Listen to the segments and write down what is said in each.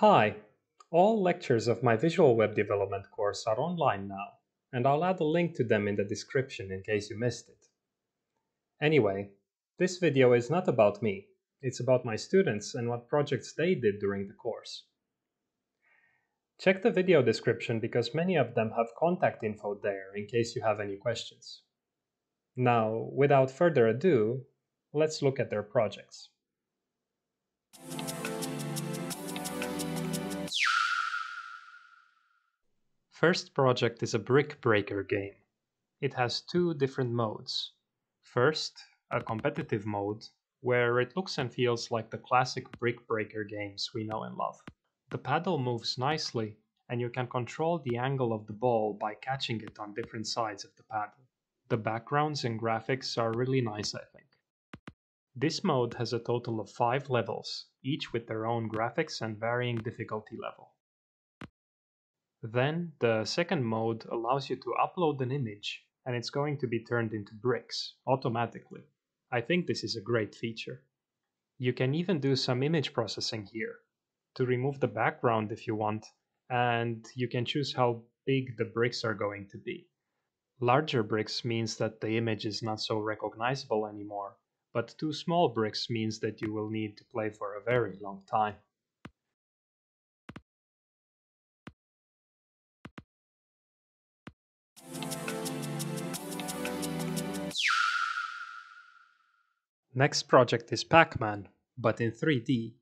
Hi! All lectures of my visual web development course are online now, and I'll add a link to them in the description in case you missed it. Anyway, this video is not about me, it's about my students and what projects they did during the course. Check the video description because many of them have contact info there in case you have any questions. Now, without further ado, let's look at their projects. First project is a brick breaker game. It has two different modes. First, a competitive mode, where it looks and feels like the classic brick breaker games we know and love. The paddle moves nicely, and you can control the angle of the ball by catching it on different sides of the paddle. The backgrounds and graphics are really nice, I think. This mode has a total of 5 levels, each with their own graphics and varying difficulty level. Then, the second mode allows you to upload an image, and it's going to be turned into bricks, automatically. I think this is a great feature. You can even do some image processing here, to remove the background if you want, and you can choose how big the bricks are going to be. Larger bricks means that the image is not so recognizable anymore, but too small bricks means that you will need to play for a very long time. Next project is Pac-Man, but in 3D.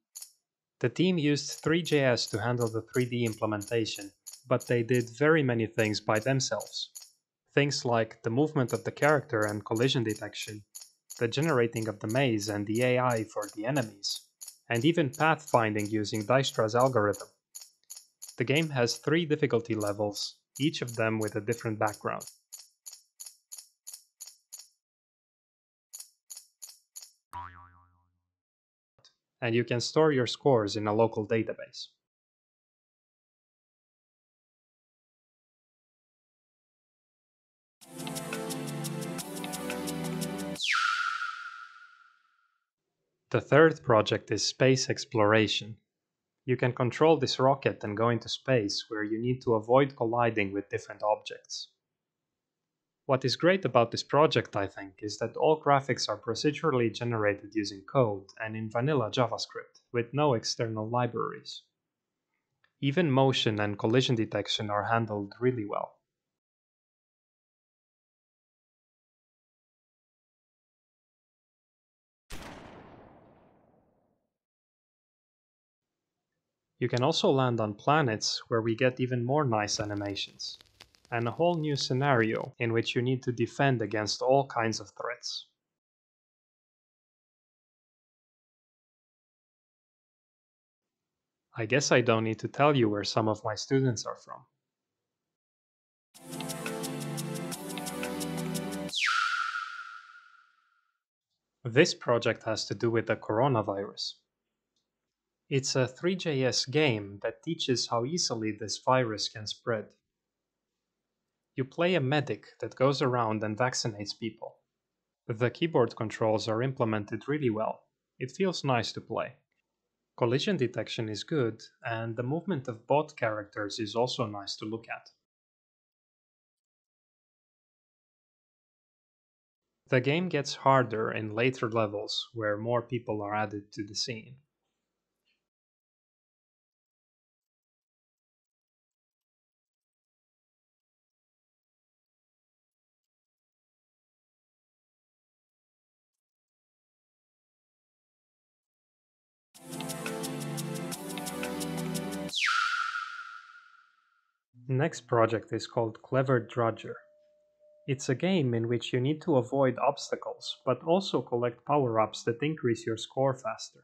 The team used Three.js to handle the 3D implementation, but they did very many things by themselves. Things like the movement of the character and collision detection, the generating of the maze and the AI for the enemies, and even pathfinding using Dijkstra's algorithm. The game has 3 difficulty levels, each of them with a different background. And you can store your scores in a local database. The third project is space exploration. You can control this rocket and go into space where you need to avoid colliding with different objects. What is great about this project, I think, is that all graphics are procedurally generated using code and in vanilla JavaScript, with no external libraries. Even motion and collision detection are handled really well. You can also land on planets where we get even more nice animations, and a whole new scenario in which you need to defend against all kinds of threats. I guess I don't need to tell you where some of my students are from. This project has to do with the coronavirus. It's a Three.js game that teaches how easily this virus can spread. You play a medic that goes around and vaccinates people. The keyboard controls are implemented really well. It feels nice to play. Collision detection is good, and the movement of bot characters is also nice to look at. The game gets harder in later levels, where more people are added to the scene. Next project is called Clever Drudger. It's a game in which you need to avoid obstacles, but also collect power-ups that increase your score faster.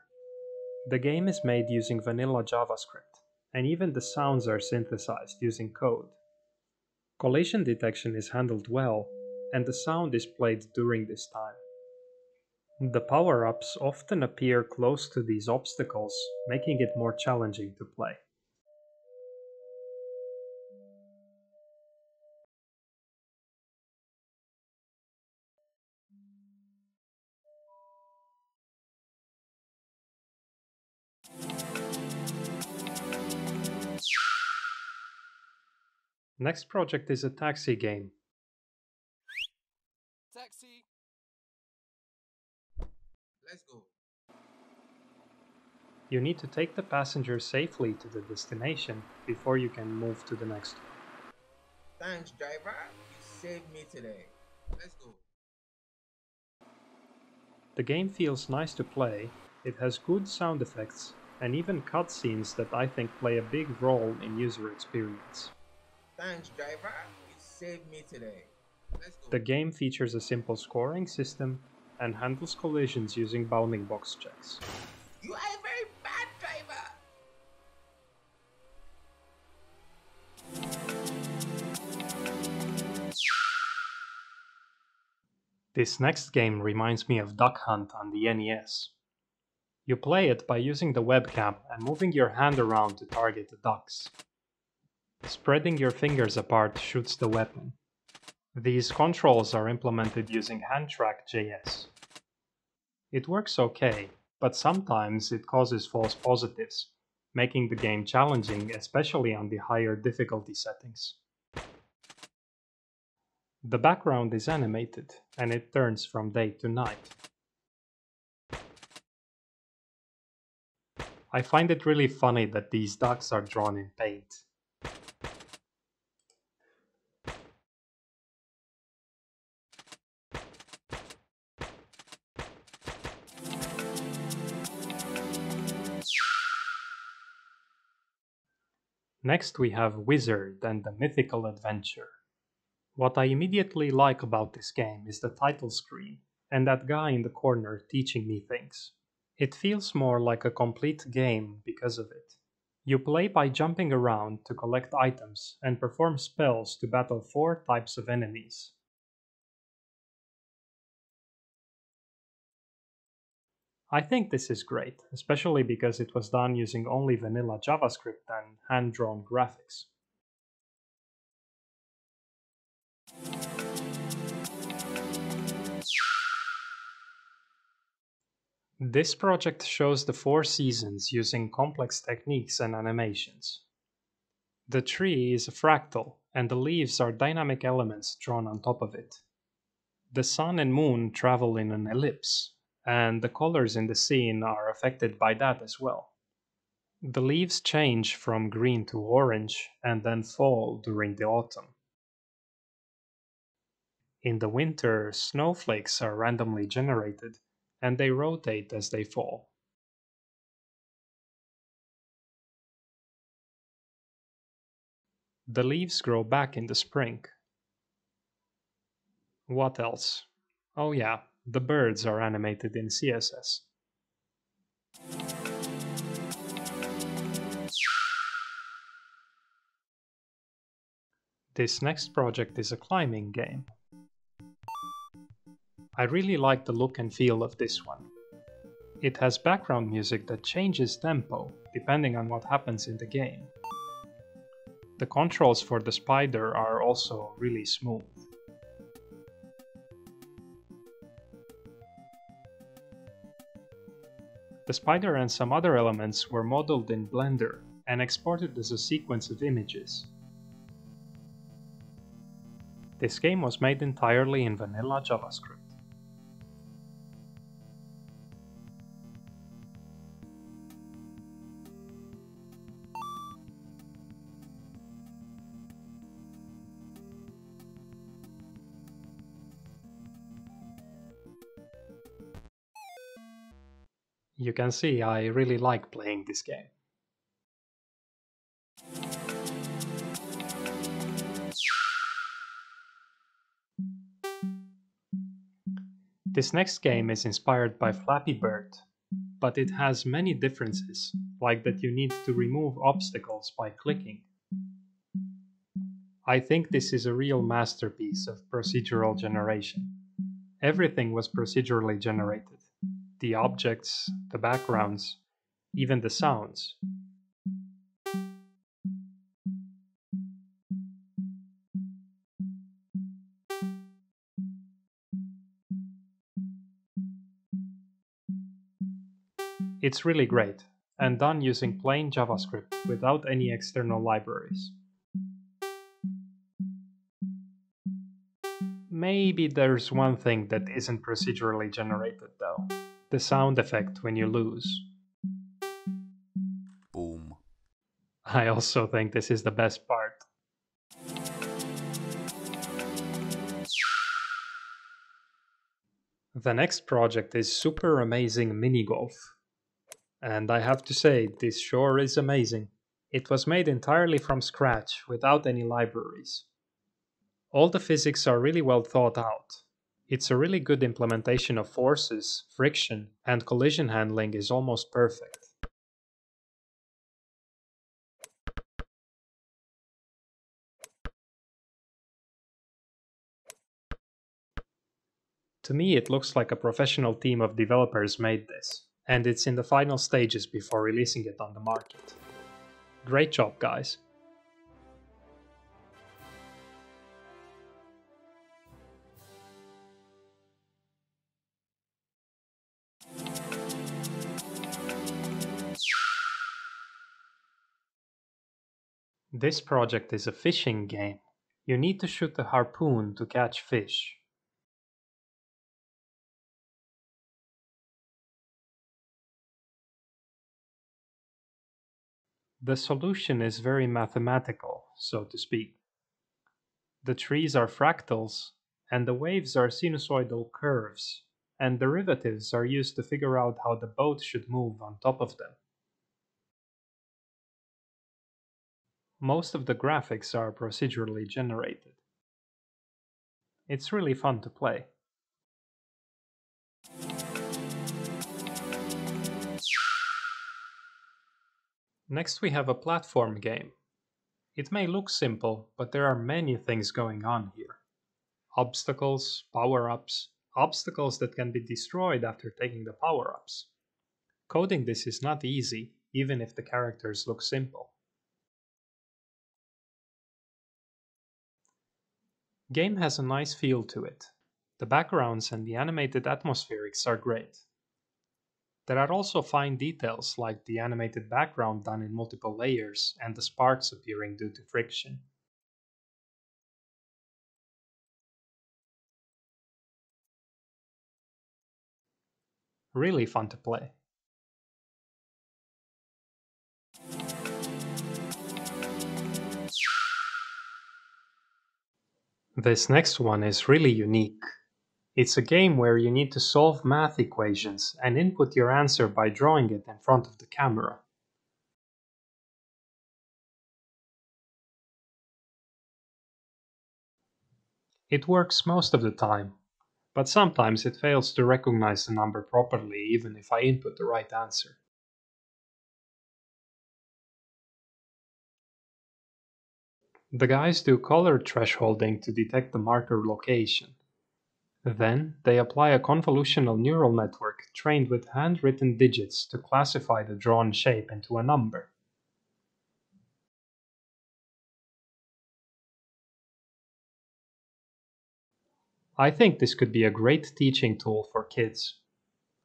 The game is made using vanilla JavaScript, and even the sounds are synthesized using code. Collision detection is handled well, and the sound is played during this time. The power-ups often appear close to these obstacles, making it more challenging to play. Next project is a taxi game. Taxi! Let's go! You need to take the passenger safely to the destination before you can move to the next one. Thanks, driver. You saved me today. Let's go. The game feels nice to play, it has good sound effects, and even cutscenes that I think play a big role in user experience. Thanks, driver. You saved me today. Let's go. The game features a simple scoring system and handles collisions using bounding box checks. You are a very bad driver! This next game reminds me of Duck Hunt on the NES. You play it by using the webcam and moving your hand around to target the ducks. Spreading your fingers apart shoots the weapon. These controls are implemented using Handtrack.js. It works okay, but sometimes it causes false positives, making the game challenging, especially on the higher difficulty settings. The background is animated, and it turns from day to night. I find it really funny that these ducks are drawn in paint. Next we have Wizard and the Mythical Adventure. What I immediately like about this game is the title screen and that guy in the corner teaching me things. It feels more like a complete game because of it. You play by jumping around to collect items and perform spells to battle 4 types of enemies. I think this is great, especially because it was done using only vanilla JavaScript and hand-drawn graphics. This project shows the 4 seasons using complex techniques and animations. The tree is a fractal, and the leaves are dynamic elements drawn on top of it. The sun and moon travel in an ellipse, and the colors in the scene are affected by that as well. The leaves change from green to orange and then fall during the autumn. In the winter, snowflakes are randomly generated, and they rotate as they fall. The leaves grow back in the spring. What else? Oh yeah, the birds are animated in CSS. This next project is a climbing game. I really like the look and feel of this one. It has background music that changes tempo depending on what happens in the game. The controls for the spider are also really smooth. The spider and some other elements were modeled in Blender and exported as a sequence of images. This game was made entirely in vanilla JavaScript. You can see I really like playing this game. This next game is inspired by Flappy Bird, but it has many differences, like that you need to remove obstacles by clicking. I think this is a real masterpiece of procedural generation. Everything was procedurally generated. The objects, the backgrounds, even the sounds. It's really great, and done using plain JavaScript without any external libraries. Maybe there's one thing that isn't procedurally generated though. The sound effect when you lose. Boom. I also think this is the best part. The next project is Super Amazing Minigolf. And I have to say, this sure is amazing. It was made entirely from scratch, without any libraries. All the physics are really well thought out. It's a really good implementation of forces, friction, and collision handling is almost perfect. To me, it looks like a professional team of developers made this, and it's in the final stages before releasing it on the market. Great job, guys! This project is a fishing game. You need to shoot a harpoon to catch fish. The solution is very mathematical, so to speak. The trees are fractals, and the waves are sinusoidal curves, and derivatives are used to figure out how the boat should move on top of them. Most of the graphics are procedurally generated. It's really fun to play. Next we have a platform game. It may look simple, but there are many things going on here. Obstacles, power-ups, obstacles that can be destroyed after taking the power-ups. Coding this is not easy, even if the characters look simple. Game has a nice feel to it. The backgrounds and the animated atmospherics are great. There are also fine details like the animated background done in multiple layers and the sparks appearing due to friction. Really fun to play. This next one is really unique. It's a game where you need to solve math equations and input your answer by drawing it in front of the camera. It works most of the time, but sometimes it fails to recognize the number properly even if I input the right answer. The guys do color thresholding to detect the marker location. Then, they apply a convolutional neural network trained with handwritten digits to classify the drawn shape into a number. I think this could be a great teaching tool for kids.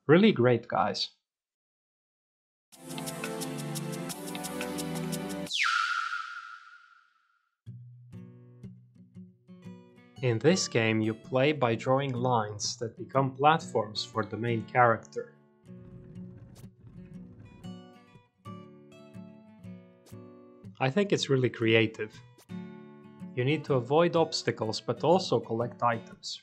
Really great, guys. In this game, you play by drawing lines that become platforms for the main character. I think it's really creative. You need to avoid obstacles but also collect items.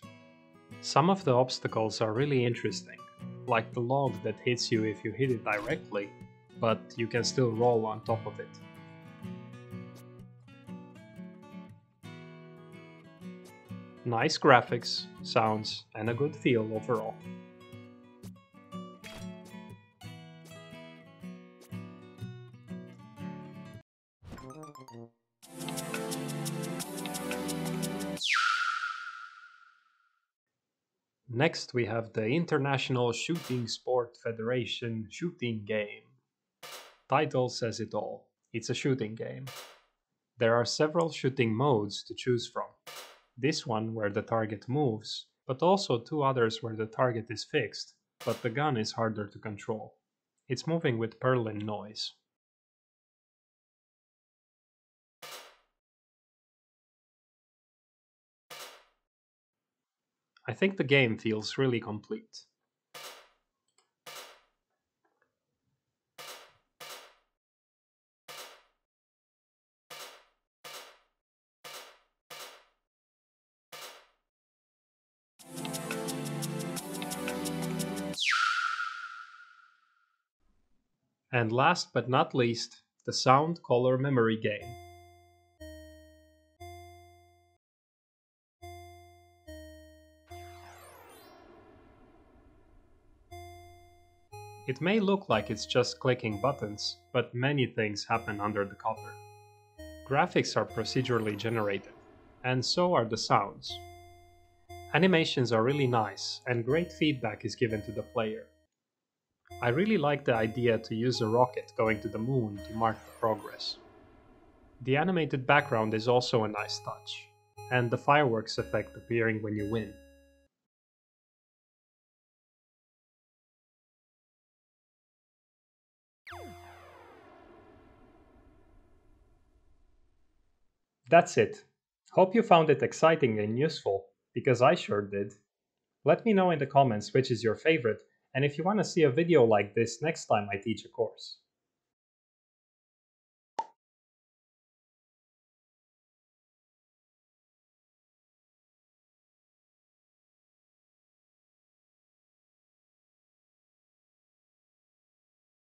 Some of the obstacles are really interesting, like the log that hits you if you hit it directly, but you can still roll on top of it. Nice graphics, sounds, and a good feel overall. Next we have the International Shooting Sport Federation shooting game. Title says it all. It's a shooting game. There are several shooting modes to choose from. This one where the target moves, but also two others where the target is fixed, but the gun is harder to control. It's moving with Perlin noise. I think the game feels really complete. And last but not least, the sound color memory game. It may look like it's just clicking buttons, but many things happen under the cover. Graphics are procedurally generated, and so are the sounds. Animations are really nice, and great feedback is given to the player. I really like the idea to use a rocket going to the moon to mark the progress. The animated background is also a nice touch, and the fireworks effect appearing when you win. That's it. Hope you found it exciting and useful, because I sure did. Let me know in the comments which is your favorite, and if you want to see a video like this next time I teach a course.